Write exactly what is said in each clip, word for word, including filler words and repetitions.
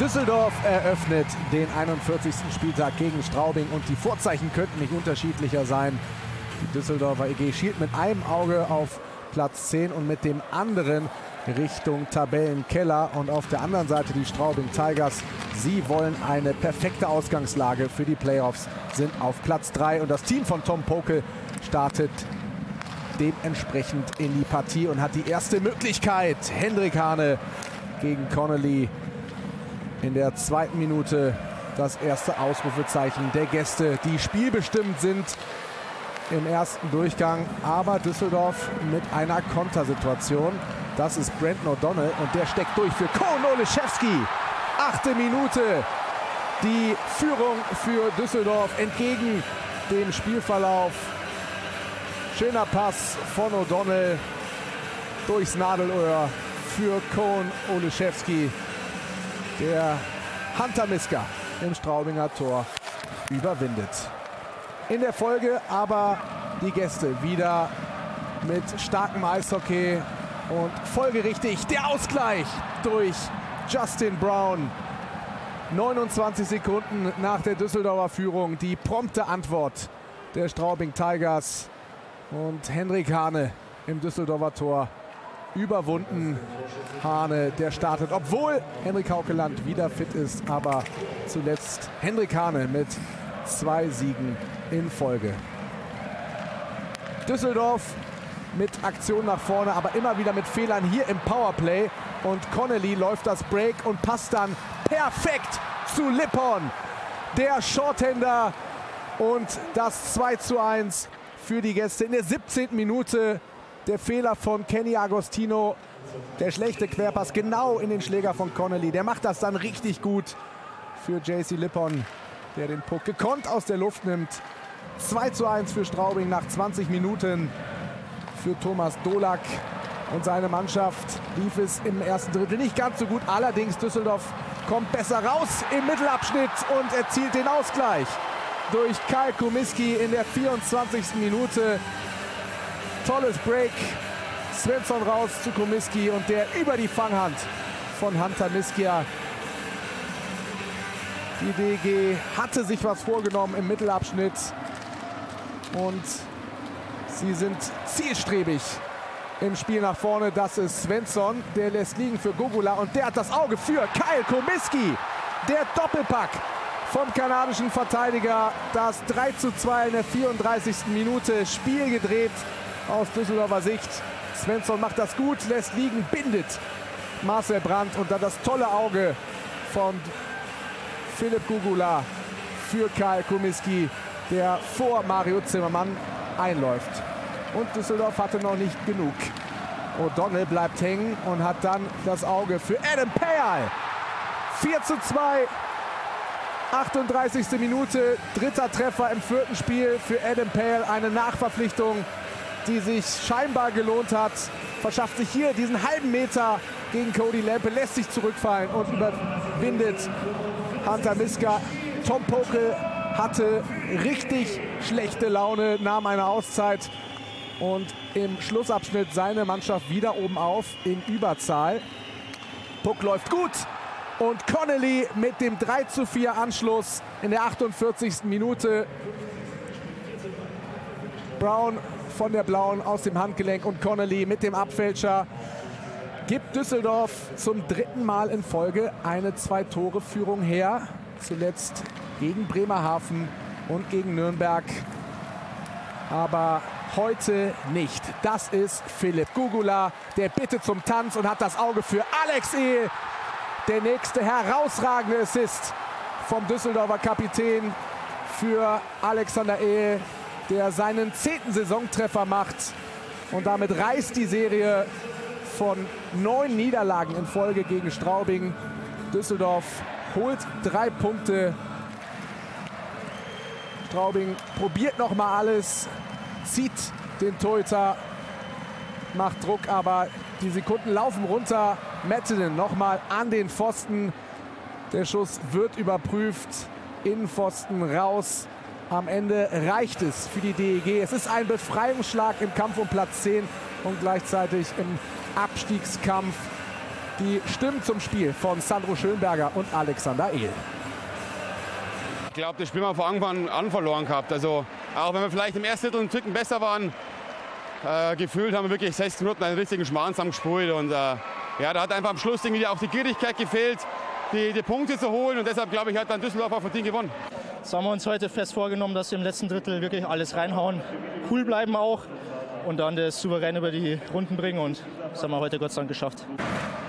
Düsseldorf eröffnet den einundvierzigsten Spieltag gegen Straubing und die Vorzeichen könnten nicht unterschiedlicher sein. Die Düsseldorfer E G schielt mit einem Auge auf Platz zehn und mit dem anderen Richtung Tabellenkeller. Und auf der anderen Seite die Straubing Tigers. Sie wollen eine perfekte Ausgangslage für die Playoffs, sind auf Platz drei. Und das Team von Tom Poke startet dementsprechend in die Partie und hat die erste Möglichkeit. Hendrik Hane gegen Connolly. In der zweiten Minute das erste Ausrufezeichen der Gäste, die spielbestimmt sind im ersten Durchgang. Aber Düsseldorf mit einer Kontersituation. Das ist Brendan O'Donnell und der steckt durch für Kohen Olischewski. Achte Minute. Die Führung für Düsseldorf entgegen dem Spielverlauf. Schöner Pass von O'Donnell durchs Nadelöhr für Kohen Olischewski. Der Hunter Miska im Straubinger Tor überwindet. In der Folge aber die Gäste wieder mit starkem Eishockey und folgerichtig der Ausgleich durch Justin Brown. neunundzwanzig Sekunden nach der Düsseldorfer Führung die prompte Antwort der Straubing Tigers und Hendrik Hane im Düsseldorfer Tor. Überwunden Hane, der startet, obwohl Henrik Haukeland wieder fit ist, aber zuletzt Hendrik Hane mit zwei Siegen in Folge. Düsseldorf mit Aktion nach vorne, aber immer wieder mit Fehlern hier im Powerplay. Und Connolly läuft das Break und passt dann perfekt zu Lippon, der Shorthänder. Und das zwei zu eins für die Gäste in der siebzehnten Minute. Der Fehler von Kenny Agostino, der schlechte Querpass genau in den Schläger von Connolly. Der macht das dann richtig gut für J C Lippon, der den Puck gekonnt aus der Luft nimmt. zwei zu eins für Straubing nach zwanzig Minuten. Für Thomas Dolak und seine Mannschaft lief es im ersten Drittel nicht ganz so gut. Allerdings Düsseldorf kommt besser raus im Mittelabschnitt und erzielt den Ausgleich durch Kai Kumiski in der vierundzwanzigsten Minute. Tolles Break, Svensson raus zu Kumiski und der über die Fanghand von Hunter Miska. Die D G hatte sich was vorgenommen im Mittelabschnitt und sie sind zielstrebig im Spiel nach vorne. Das ist Svensson, der lässt liegen für Gugula und der hat das Auge für Kyle Kumiski. Der Doppelpack vom kanadischen Verteidiger, das drei zu zwei in der vierunddreißigsten Minute, Spiel gedreht. Aus Düsseldorfer Sicht. Svensson macht das gut, lässt liegen, bindet Marcel Brandt und dann das tolle Auge von Philipp Gugula für Karl Kumiski, der vor Mario Zimmermann einläuft. Und Düsseldorf hatte noch nicht genug. O'Donnell bleibt hängen und hat dann das Auge für Adam Payle. vier zu zwei, achtunddreißigste Minute, dritter Treffer im vierten Spiel für Adam Payle, eine Nachverpflichtung, die sich scheinbar gelohnt hat, verschafft sich hier diesen halben Meter gegen Cody Lampe, lässt sich zurückfallen und überwindet Hunter Miska. Tom Pokel hatte richtig schlechte Laune, nahm eine Auszeit und im Schlussabschnitt seine Mannschaft wieder oben auf in Überzahl. Puck läuft gut und Connolly mit dem drei zu vier Anschluss in der achtundvierzigsten Minute. Brown von der Blauen aus dem Handgelenk und Connolly mit dem Abfälscher gibt Düsseldorf zum dritten Mal in Folge eine Zwei-Tore-Führung her. Zuletzt gegen Bremerhaven und gegen Nürnberg. Aber heute nicht. Das ist Philipp Gugula, der bittet zum Tanz und hat das Auge für Alex Ehl. Der nächste herausragende Assist vom Düsseldorfer Kapitän für Alexander Ehl, der seinen zehnten Saisontreffer macht und damit reißt die Serie von neun Niederlagen in Folge gegen Straubing. Düsseldorf holt drei Punkte. Straubing probiert noch mal alles, zieht den Torhüter, macht Druck, aber die Sekunden laufen runter. Metzelen noch mal an den Pfosten. Der Schuss wird überprüft. Innenpfosten raus. Am Ende reicht es für die D E G. Es ist ein Befreiungsschlag im Kampf um Platz zehn und gleichzeitig im Abstiegskampf die Stimmen zum Spiel von Sandro Schönberger und Alexander Ehl. Ich glaube, das Spiel haben wir von Anfang an verloren gehabt. Also auch wenn wir vielleicht im ersten Drittel einen Ticken besser waren, äh, gefühlt haben wir wirklich sechzig Minuten einen richtigen Schmarrn zusammengespult. Und äh, ja, da hat einfach am Schluss irgendwie auch die Gierigkeit gefehlt, die, die Punkte zu holen. Und deshalb, glaube ich, hat dann Düsseldorf auch verdient gewonnen. Das haben wir uns heute fest vorgenommen, dass wir im letzten Drittel wirklich alles reinhauen, cool bleiben auch und dann das souverän über die Runden bringen. Und das haben wir heute Gott sei Dank geschafft.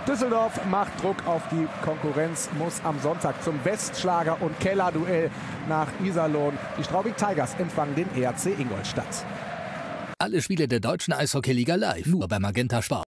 Düsseldorf macht Druck auf die Konkurrenz, muss am Sonntag zum Westschlager- und Keller-Duell nach Iserlohn. Die Straubing Tigers empfangen den E R C Ingolstadt. Alle Spiele der deutschen Eishockey-Liga live, nur bei Magenta Sport.